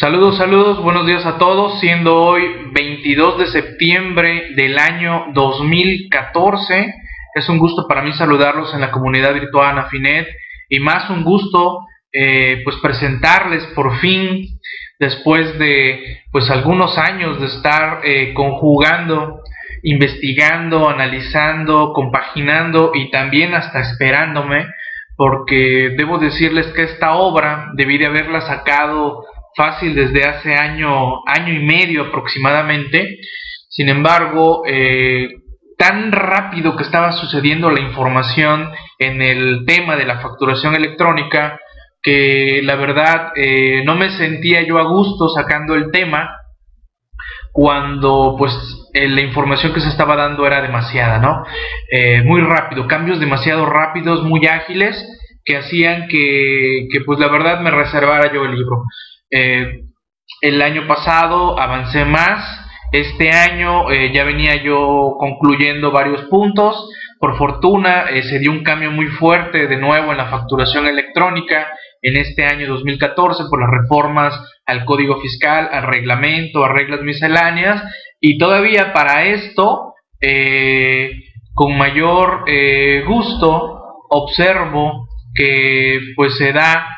Saludos, buenos días a todos, siendo hoy 22 de septiembre del año 2014. Es un gusto para mí saludarlos en la comunidad virtual Anafinet y más un gusto pues presentarles por fin, después de pues algunos años de estar conjugando, investigando, analizando, compaginando y también hasta esperándome, porque debo decirles que esta obra debí de haberla sacado fácil desde hace año y medio aproximadamente. Sin embargo, tan rápido que estaba sucediendo la información en el tema de la facturación electrónica, que la verdad no me sentía yo a gusto sacando el tema cuando pues la información que se estaba dando era demasiada, ¿no? Muy rápido, cambios demasiado rápidos, muy ágiles, que hacían que pues la verdad me reservara yo el libro. El año pasado avancé más, este año ya venía yo concluyendo varios puntos. Por fortuna se dio un cambio muy fuerte de nuevo en la facturación electrónica en este año 2014 por las reformas al Código Fiscal, al reglamento, a reglas misceláneas, y todavía para esto con mayor gusto observo que pues se da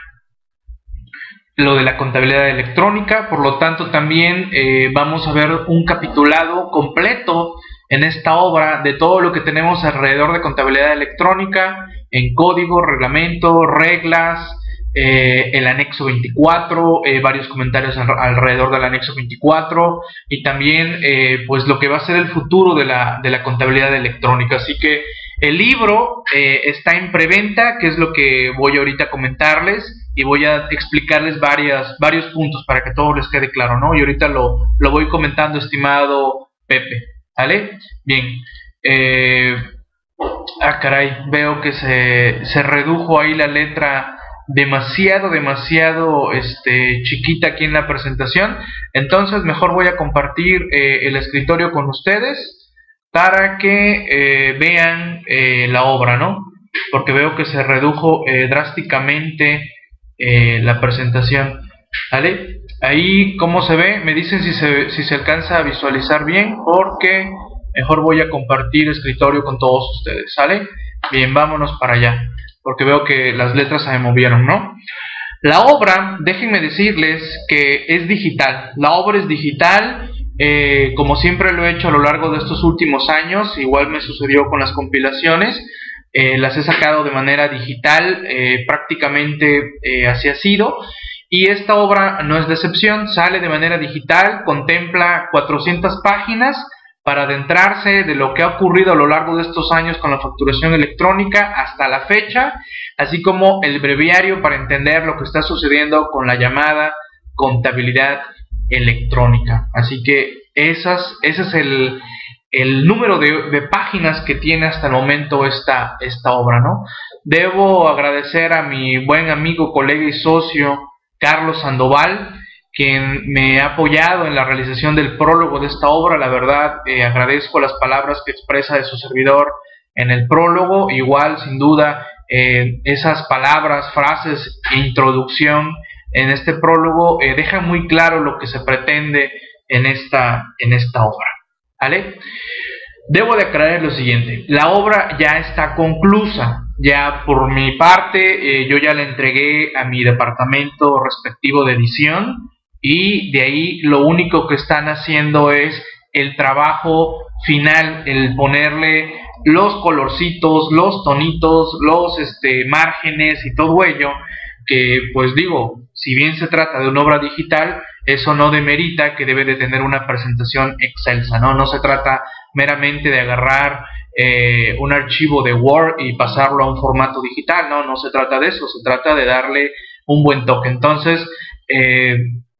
lo de la contabilidad electrónica. Por lo tanto también vamos a ver un capitulado completo en esta obra de todo lo que tenemos alrededor de contabilidad electrónica en código, reglamento, reglas, el anexo 24, varios comentarios alrededor del anexo 24 y también pues lo que va a ser el futuro de la contabilidad electrónica. Así que el libro está en preventa, que es lo que voy ahorita a comentarles, y voy a explicarles varios puntos para que todo les quede claro, ¿no? Y ahorita lo voy comentando, estimado Pepe, ¿vale? Bien. Caray, veo que se redujo ahí la letra demasiado chiquita aquí en la presentación. Entonces mejor voy a compartir el escritorio con ustedes para que vean la obra, ¿no? Porque veo que se redujo drásticamente la presentación, ¿vale? Ahí, ¿cómo se ve? Me dicen si se alcanza a visualizar bien, porque mejor voy a compartir escritorio con todos ustedes, ¿sale? Bien, vámonos para allá, porque veo que las letras se me movieron, ¿no? La obra, déjenme decirles que es digital. La obra es digital, como siempre lo he hecho a lo largo de estos últimos años. Igual me sucedió con las compilaciones. Las he sacado de manera digital, prácticamente así ha sido, y esta obra no es la excepción. Sale de manera digital, contempla 400 páginas para adentrarse de lo que ha ocurrido a lo largo de estos años con la facturación electrónica hasta la fecha, así como el breviario para entender lo que está sucediendo con la llamada contabilidad electrónica. Así que ese es el número de páginas que tiene hasta el momento esta obra, ¿no? Debo agradecer a mi buen amigo, colega y socio Carlos Sandoval, quien me ha apoyado en la realización del prólogo de esta obra. La verdad, agradezco las palabras que expresa de su servidor en el prólogo. Igual, sin duda, esas palabras, frases e introducción en este prólogo dejan muy claro lo que se pretende en esta obra, ¿vale? Debo de aclarar lo siguiente: la obra ya está conclusa. Ya por mi parte, yo ya la entregué a mi departamento respectivo de edición, y de ahí lo único que están haciendo es el trabajo final, el ponerle los colorcitos, los tonitos, los márgenes y todo ello, que pues digo, si bien se trata de una obra digital, eso no demerita que debe de tener una presentación excelsa, ¿no? No se trata meramente de agarrar un archivo de Word y pasarlo a un formato digital, ¿no? No se trata de eso, se trata de darle un buen toque. Entonces,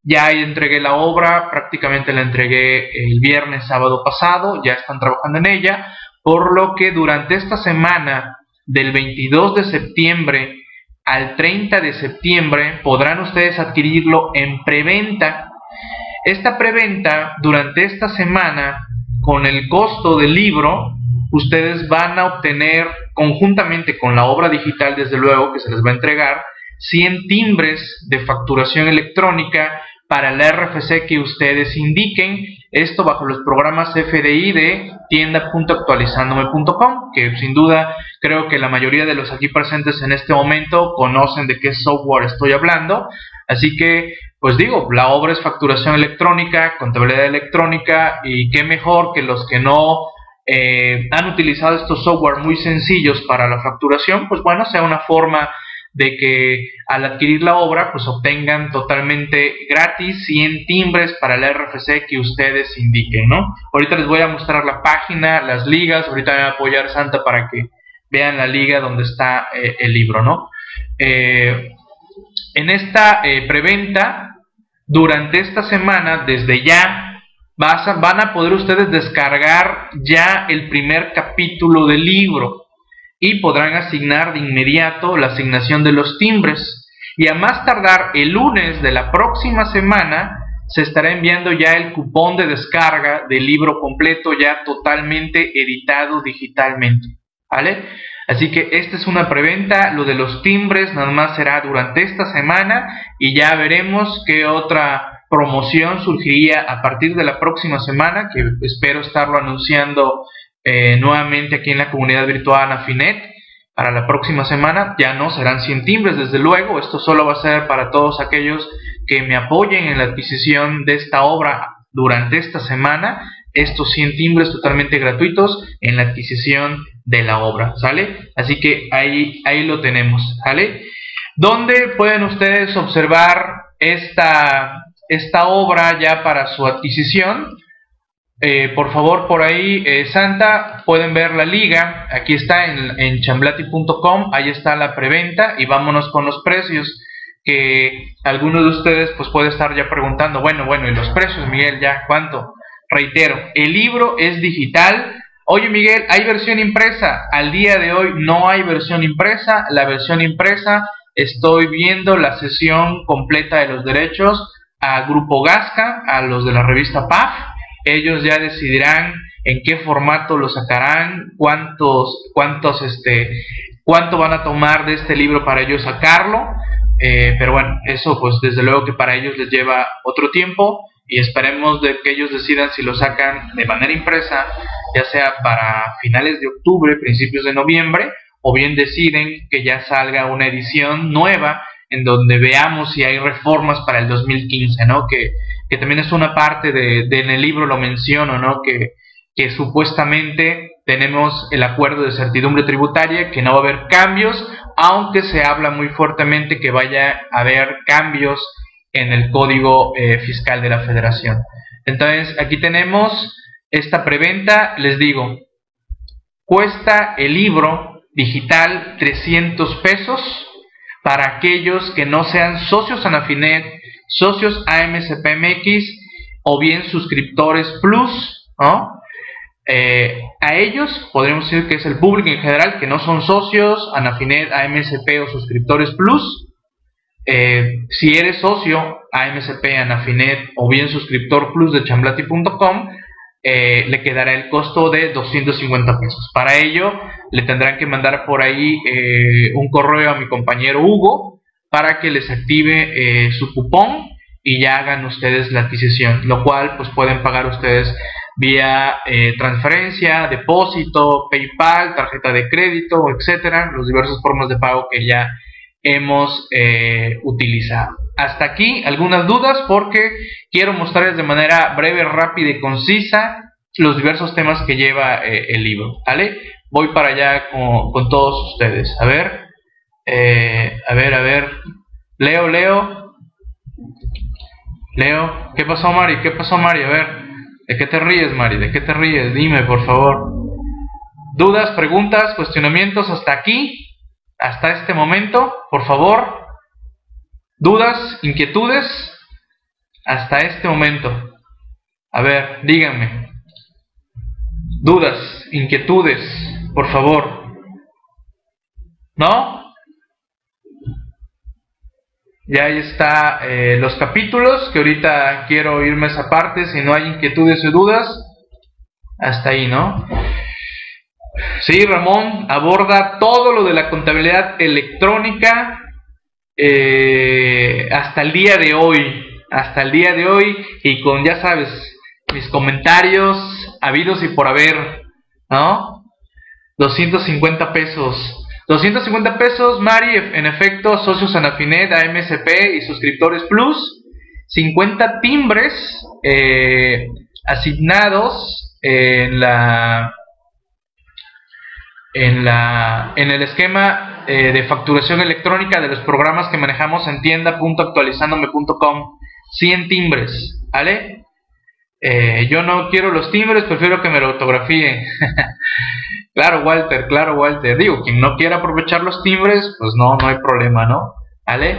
ya entregué la obra, prácticamente la entregué el viernes, sábado pasado, ya están trabajando en ella, por lo que durante esta semana del 22 de septiembre al 30 de septiembre podrán ustedes adquirirlo en preventa. Esta preventa, durante esta semana, con el costo del libro, ustedes van a obtener, conjuntamente con la obra digital, desde luego, que se les va a entregar, 100 timbres de facturación electrónica para la RFC que ustedes indiquen, esto bajo los programas FDI de tienda.actualizandome.com, que sin duda creo que la mayoría de los aquí presentes en este momento conocen de qué software estoy hablando. Así que, pues digo, la obra es facturación electrónica, contabilidad electrónica, y qué mejor que los que no han utilizado estos software muy sencillos para la facturación, pues bueno, sea una forma de que al adquirir la obra pues obtengan totalmente gratis 100 timbres para la RFC que ustedes indiquen, ¿no? Ahorita les voy a mostrar la página, las ligas, ahorita me va a apoyar Santa para que vean la liga donde está el libro, ¿no? En esta preventa, durante esta semana, desde ya, van a poder ustedes descargar ya el primer capítulo del libro y podrán asignar de inmediato la asignación de los timbres, y a más tardar el lunes de la próxima semana se estará enviando ya el cupón de descarga del libro completo ya totalmente editado digitalmente, ¿vale? Así que esta es una preventa, lo de los timbres nada más será durante esta semana y ya veremos qué otra promoción surgiría a partir de la próxima semana, que espero estarlo anunciando nuevamente aquí en la comunidad virtual Anafinet. Para la próxima semana ya no serán 100 timbres, desde luego, esto solo va a ser para todos aquellos que me apoyen en la adquisición de esta obra durante esta semana, estos 100 timbres totalmente gratuitos en la adquisición de la obra, ¿sale? Así que ahí lo tenemos, ¿sale? ¿Dónde pueden ustedes observar esta obra ya para su adquisición? Por favor, por ahí, Santa, pueden ver la liga, aquí está en chamblati.com, ahí está la preventa, y vámonos con los precios, que alguno de ustedes pues puede estar ya preguntando, bueno, ¿y los precios, Miguel, ya cuánto? Reitero, el libro es digital. Oye, Miguel, ¿hay versión impresa? Al día de hoy no hay versión impresa, la versión impresa estoy viendo la cesión completa de los derechos a Grupo Gasca, a los de la revista PAF. Ellos ya decidirán en qué formato lo sacarán, cuánto van a tomar de este libro para ellos sacarlo, pero bueno, eso pues desde luego que para ellos les lleva otro tiempo, y esperemos de que ellos decidan si lo sacan de manera impresa, ya sea para finales de octubre, principios de noviembre, o bien deciden que ya salga una edición nueva, en donde veamos si hay reformas para el 2015, ¿no? Que también es una parte de en el libro lo menciono, ¿no? Que supuestamente tenemos el acuerdo de certidumbre tributaria, que no va a haber cambios, aunque se habla muy fuertemente que vaya a haber cambios en el código fiscal de la federación. Entonces, aquí tenemos esta preventa, les digo, cuesta el libro digital 300 pesos, para aquellos que no sean socios Anafinet, socios AMSP MX o bien suscriptores Plus, ¿no? A ellos podríamos decir que es el público en general que no son socios Anafinet, AMSP o suscriptores Plus. Si eres socio AMSP, Anafinet o bien suscriptor Plus de chamblati.com, le quedará el costo de 250 pesos. Para ello le tendrán que mandar por ahí un correo a mi compañero Hugo para que les active su cupón y ya hagan ustedes la adquisición, lo cual pues pueden pagar ustedes vía transferencia, depósito, PayPal, tarjeta de crédito, etcétera, los diversos formas de pago que ya hemos utilizado. Hasta aquí algunas dudas, porque quiero mostrarles de manera breve, rápida y concisa los diversos temas que lleva el libro, ¿vale? Voy para allá con todos ustedes. A ver, Leo, ¿qué pasó, Mari? A ver, ¿de qué te ríes, Mari? Dime, por favor. ¿Dudas, preguntas, cuestionamientos hasta aquí? Hasta este momento, por favor, dudas, inquietudes, hasta este momento. A ver, díganme, dudas, inquietudes, por favor. ¿No? Ya ahí está los capítulos, que ahorita quiero irme a esa parte, si no hay inquietudes o dudas, hasta ahí, ¿no? Sí, Ramón, aborda todo lo de la contabilidad electrónica hasta el día de hoy, hasta el día de hoy, y con, ya sabes, mis comentarios habidos y por haber, ¿no? 250 pesos. 250 pesos, Mari, en efecto, socios Anafinet, AMSP y suscriptores Plus. 50 timbres asignados en el esquema de facturación electrónica de los programas que manejamos en tienda.actualizandome.com. 100 timbres, ¿vale? Yo no quiero los timbres, prefiero que me lo autografíen. Claro, Walter, claro, Walter. Digo, quien no quiera aprovechar los timbres, pues no, no hay problema, ¿no? ¿Vale?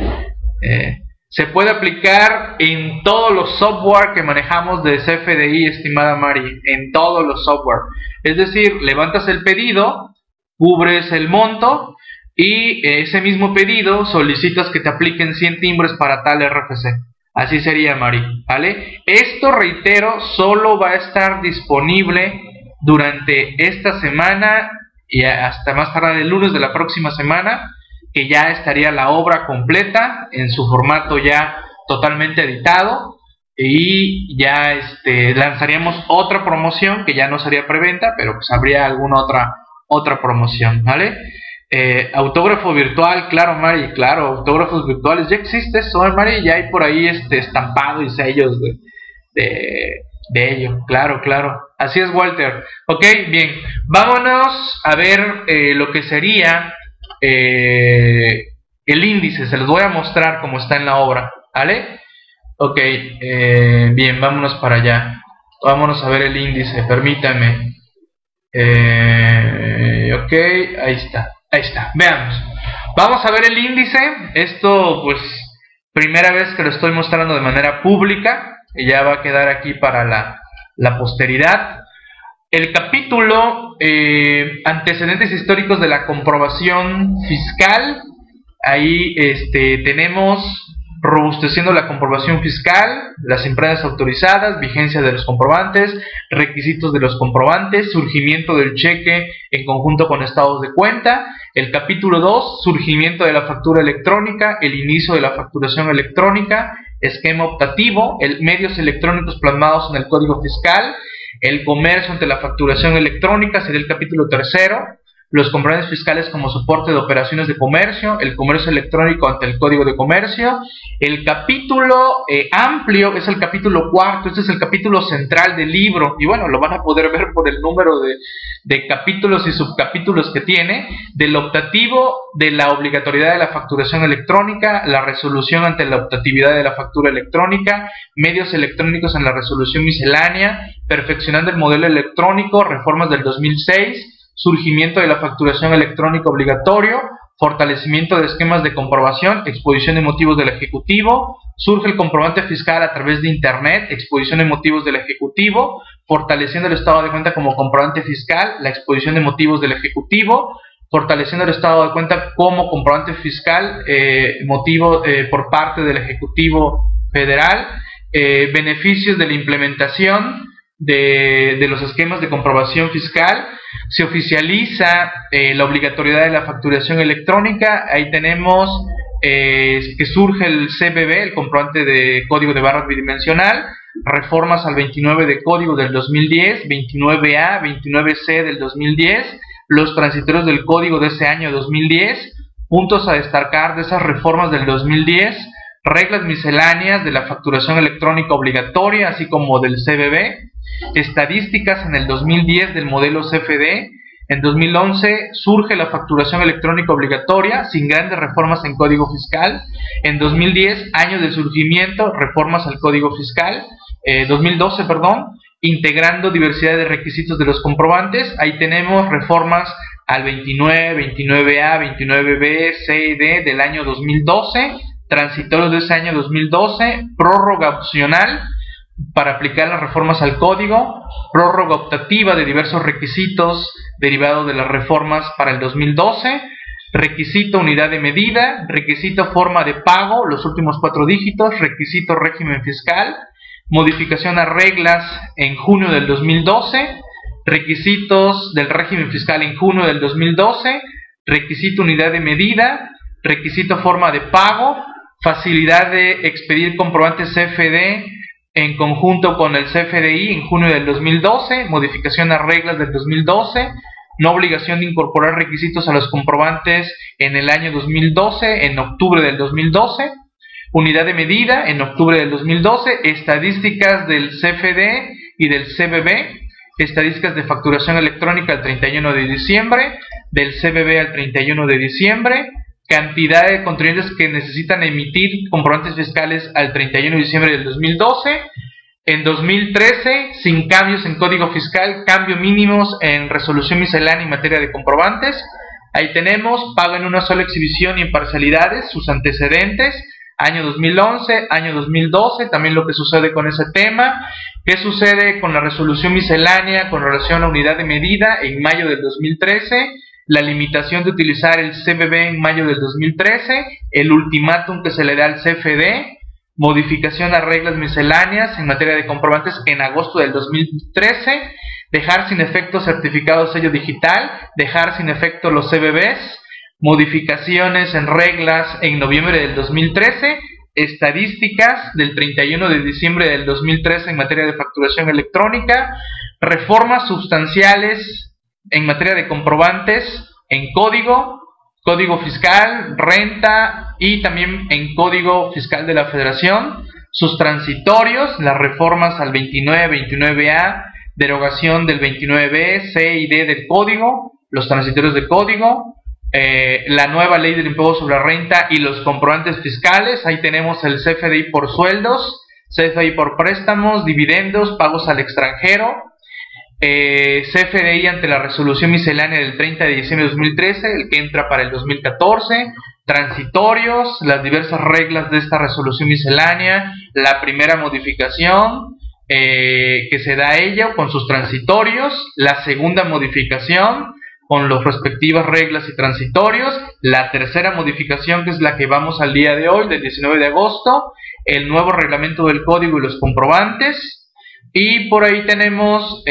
Se puede aplicar en todos los software que manejamos de CFDI, estimada Mari, en todos los software. Es decir, levantas el pedido, cubres el monto y ese mismo pedido solicitas que te apliquen 100 timbres para tal RFC. Así sería, Mari, ¿vale? Esto, reitero, solo va a estar disponible durante esta semana y hasta más tarde el lunes de la próxima semana, que ya estaría la obra completa en su formato ya totalmente editado, y ya lanzaríamos otra promoción que ya no sería preventa, pero pues habría alguna otra promoción, ¿vale? Autógrafo virtual, claro, Mari, claro, autógrafos virtuales ya existe eso, Mari, ya hay por ahí estampado y sellos de ello, claro, claro, así es, Walter. Ok, bien, vámonos a ver lo que sería el índice. Se los voy a mostrar como está en la obra, ¿vale? Ok, bien, vámonos para allá. Vámonos a ver el índice, permítame. Ok, ahí está, veamos. Vamos a ver el índice. Esto, pues, primera vez que lo estoy mostrando de manera pública, y ya va a quedar aquí para la posteridad. El capítulo antecedentes históricos de la comprobación fiscal. Ahí tenemos robusteciendo la comprobación fiscal, las empresas autorizadas, vigencia de los comprobantes, requisitos de los comprobantes, surgimiento del cheque en conjunto con estados de cuenta. El capítulo 2, surgimiento de la factura electrónica, el inicio de la facturación electrónica, esquema optativo, medios electrónicos plasmados en el código fiscal. El comercio ante la facturación electrónica sería el capítulo 3. Los comprobantes fiscales como soporte de operaciones de comercio. El comercio electrónico ante el código de comercio. El capítulo amplio es el capítulo 4. Este es el capítulo central del libro. Y bueno, lo van a poder ver por el número de capítulos y subcapítulos que tiene. Del optativo, de la obligatoriedad de la facturación electrónica. La resolución ante la optatividad de la factura electrónica. Medios electrónicos en la resolución miscelánea. Perfeccionando el modelo electrónico. Reformas del 2006. Surgimiento de la facturación electrónica obligatorio, fortalecimiento de esquemas de comprobación, exposición de motivos del Ejecutivo, surge el comprobante fiscal a través de Internet, exposición de motivos del Ejecutivo, fortaleciendo el estado de cuenta como comprobante fiscal, la exposición de motivos del Ejecutivo, fortaleciendo el estado de cuenta como comprobante fiscal, motivo por parte del Ejecutivo Federal, beneficios de la implementación de los esquemas de comprobación fiscal. Se oficializa la obligatoriedad de la facturación electrónica. Ahí tenemos que surge el CBB, el comprobante de código de barras bidimensional, reformas al 29 de código del 2010, 29A, 29C del 2010, los transitorios del código de ese año 2010, puntos a destacar de esas reformas del 2010, reglas misceláneas de la facturación electrónica obligatoria, así como del CBB, estadísticas en el 2010 del modelo CFD. En 2011 surge la facturación electrónica obligatoria sin grandes reformas en código fiscal. En 2010, año del surgimiento, reformas al código fiscal, 2012, perdón, integrando diversidad de requisitos de los comprobantes. Ahí tenemos reformas al 29, 29A, 29B, C y D del año 2012, transitorios de ese año 2012, prórroga opcional para aplicar las reformas al código, prórroga optativa de diversos requisitos derivados de las reformas para el 2012, requisito unidad de medida, requisito forma de pago, los últimos 4 dígitos, requisito régimen fiscal, modificación a reglas en junio del 2012, requisitos del régimen fiscal en junio del 2012, requisito unidad de medida, requisito forma de pago, facilidad de expedir comprobantes CFD en conjunto con el CFDI en junio del 2012, modificación a reglas del 2012, no obligación de incorporar requisitos a los comprobantes en el año 2012, en octubre del 2012, unidad de medida en octubre del 2012, estadísticas del CFD y del CBB, estadísticas de facturación electrónica al 31 de diciembre, del CBB al 31 de diciembre, cantidad de contribuyentes que necesitan emitir comprobantes fiscales al 31 de diciembre del 2012. En 2013, sin cambios en código fiscal, cambio mínimos en resolución miscelánea en materia de comprobantes. Ahí tenemos, pago en una sola exhibición y en parcialidades, sus antecedentes, año 2011, año 2012, también lo que sucede con ese tema. ¿Qué sucede con la resolución miscelánea con relación a unidad de medida en mayo del 2013? La limitación de utilizar el CBB en mayo del 2013, el ultimátum que se le da al CFD, modificación a reglas misceláneas en materia de comprobantes en agosto del 2013, dejar sin efecto certificado de sello digital, dejar sin efecto los CBBs, modificaciones en reglas en noviembre del 2013, estadísticas del 31 de diciembre del 2013 en materia de facturación electrónica, reformas sustanciales en materia de comprobantes en código fiscal, renta y también en código fiscal de la federación, sus transitorios, las reformas al 29, 29A, derogación del 29B, C y D del código, los transitorios de código, la nueva ley del impuesto sobre la renta y los comprobantes fiscales. Ahí tenemos el CFDI por sueldos, CFDI por préstamos, dividendos, pagos al extranjero, CFDI ante la resolución miscelánea del 30 de diciembre de 2013, el que entra para el 2014, transitorios, las diversas reglas de esta resolución miscelánea, la primera modificación que se da a ella con sus transitorios, la segunda modificación con las respectivas reglas y transitorios, la tercera modificación que es la que vamos al día de hoy, del 19 de agosto, el nuevo reglamento del código y los comprobantes. Y por ahí tenemos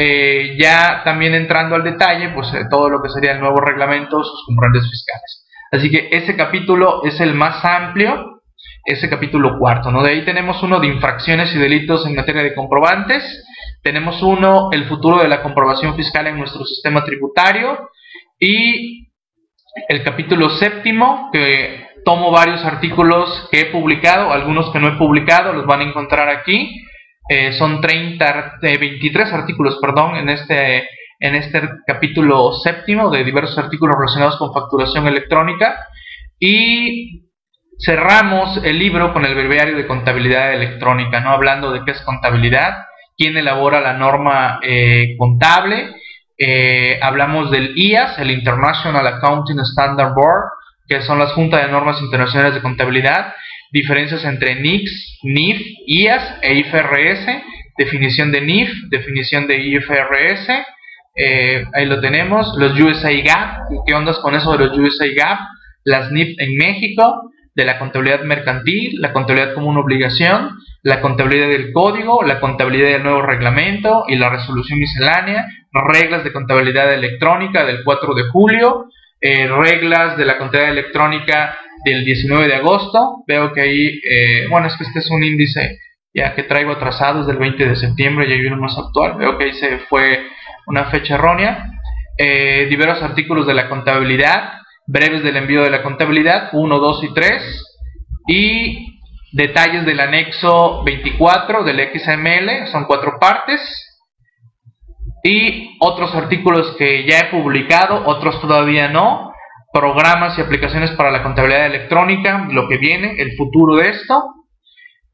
ya también entrando al detalle pues todo lo que sería el nuevo reglamento, sus comprobantes fiscales. Así que ese capítulo es el más amplio, ese capítulo cuarto, ¿no? De ahí tenemos uno de infracciones y delitos en materia de comprobantes, tenemos uno, el futuro de la comprobación fiscal en nuestro sistema tributario, y el capítulo séptimo que tomo varios artículos que he publicado, algunos que no he publicado, los van a encontrar aquí. Son 23 artículos, perdón, en este capítulo séptimo de diversos artículos relacionados con facturación electrónica, y cerramos el libro con el Breviario de Contabilidad Electrónica, ¿no? Hablando de qué es contabilidad, quién elabora la norma contable, hablamos del IAS, el International Accounting Standard Board, que son las juntas de normas internacionales de contabilidad, diferencias entre NICS, NIF, IAS e IFRS, definición de NIF, definición de IFRS, ahí lo tenemos, los USA GAP, ¿qué ondas con eso de los USA GAP? Las NIF en México, de la contabilidad mercantil, la contabilidad como una obligación, la contabilidad del código, la contabilidad del nuevo reglamento y la resolución miscelánea, reglas de contabilidad electrónica del 4 de julio, reglas de la contabilidad electrónica del 19 de agosto, veo que ahí, bueno, es que este es un índice ya que traigo atrasados del 20 de septiembre, ya hay uno más actual, veo que ahí se fue una fecha errónea, diversos artículos de la contabilidad, breves del envío de la contabilidad, 1, 2 y 3, y detalles del anexo 24 del XML, son 4 partes, y otros artículos que ya he publicado, otros todavía no, programas y aplicaciones para la contabilidad electrónica, lo que viene, el futuro de esto,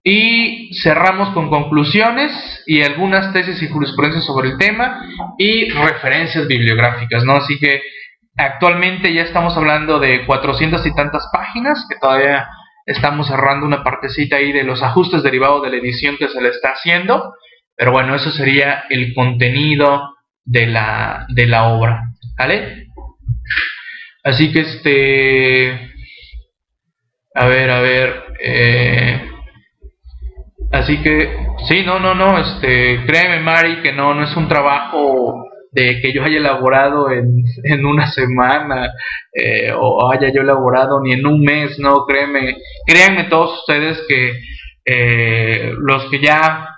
y cerramos con conclusiones y algunas tesis y jurisprudencias sobre el tema y referencias bibliográficas, ¿no? Así que actualmente ya estamos hablando de 400 y tantas páginas, que todavía estamos cerrando una partecita ahí de los ajustes derivados de la edición que se le está haciendo, pero bueno, eso sería el contenido de la obra, ¿vale? Así que así que, sí, créeme Mari, que no es un trabajo de que yo haya elaborado en una semana o haya yo elaborado ni en un mes, no, créanme todos ustedes que los que ya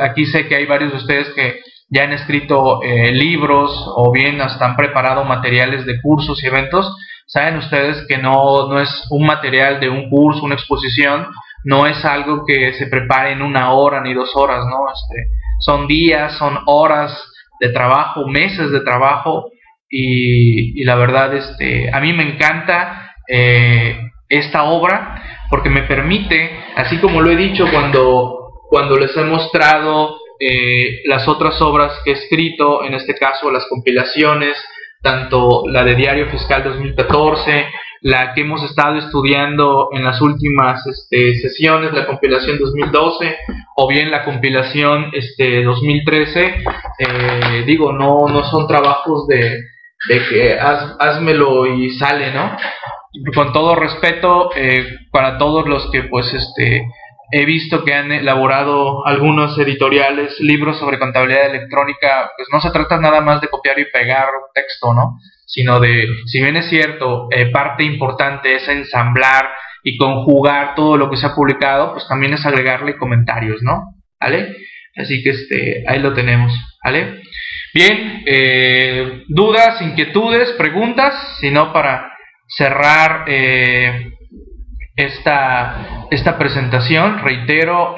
aquí sé que hay varios de ustedes que ya han escrito libros o bien hasta han preparado materiales de cursos y eventos. Saben ustedes que no es un material de un curso, una exposición, no es algo que se prepare en una hora ni 2 horas, ¿no? Son días, son horas de trabajo, meses de trabajo, y la verdad a mí me encanta esta obra porque me permite, así como lo he dicho cuando les he mostrado las otras obras que he escrito, en este caso las compilaciones, tanto la de Diario Fiscal 2014, la que hemos estado estudiando en las últimas sesiones, la compilación 2012, o bien la compilación 2013, digo, no son trabajos de que házmelo y sale, ¿no? Con todo respeto para todos los que pues he visto que han elaborado algunos editoriales, libros sobre contabilidad electrónica, pues no se trata nada más de copiar y pegar texto, ¿no? Sino de, si bien es cierto, parte importante es ensamblar y conjugar todo lo que se ha publicado, pues también es agregarle comentarios, ¿no? ¿Vale? Así que ahí lo tenemos, ¿vale? Bien, dudas, inquietudes, preguntas, si no, para cerrar esta presentación, reitero,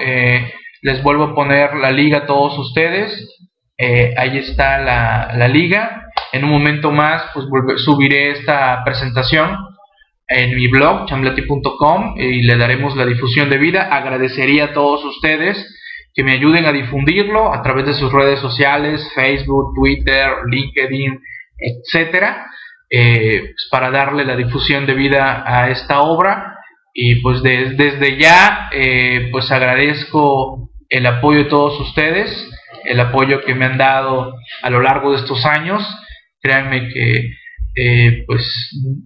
les vuelvo a poner la liga a todos ustedes. Ahí está la liga. En un momento más pues subiré esta presentación en mi blog chamblati.com y le daremos la difusión debida. Agradecería a todos ustedes que me ayuden a difundirlo a través de sus redes sociales, Facebook, Twitter, LinkedIn, etcétera, pues, para darle la difusión debida a esta obra. Y pues desde ya pues agradezco el apoyo de todos ustedes, el apoyo que me han dado a lo largo de estos años. Créanme que pues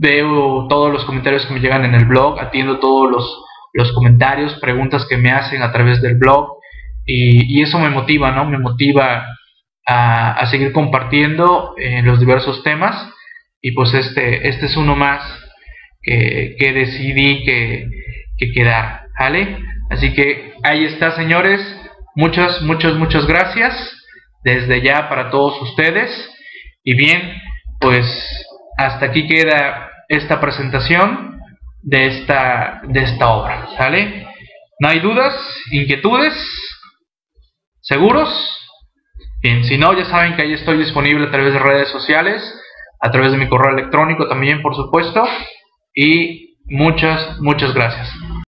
veo todos los comentarios que me llegan en el blog, atiendo todos los comentarios, preguntas que me hacen a través del blog, y eso me motiva, ¿no? Me motiva a seguir compartiendo los diversos temas, y pues este es uno más que decidí que quedar, ¿vale? Así que ahí está, señores. Muchas gracias desde ya para todos ustedes. Y bien, pues hasta aquí queda esta presentación de esta obra, ¿vale? ¿No hay dudas, inquietudes? ¿Seguros? Bien, si no, ya saben que ahí estoy disponible a través de redes sociales, a través de mi correo electrónico también, por supuesto. Y muchas gracias.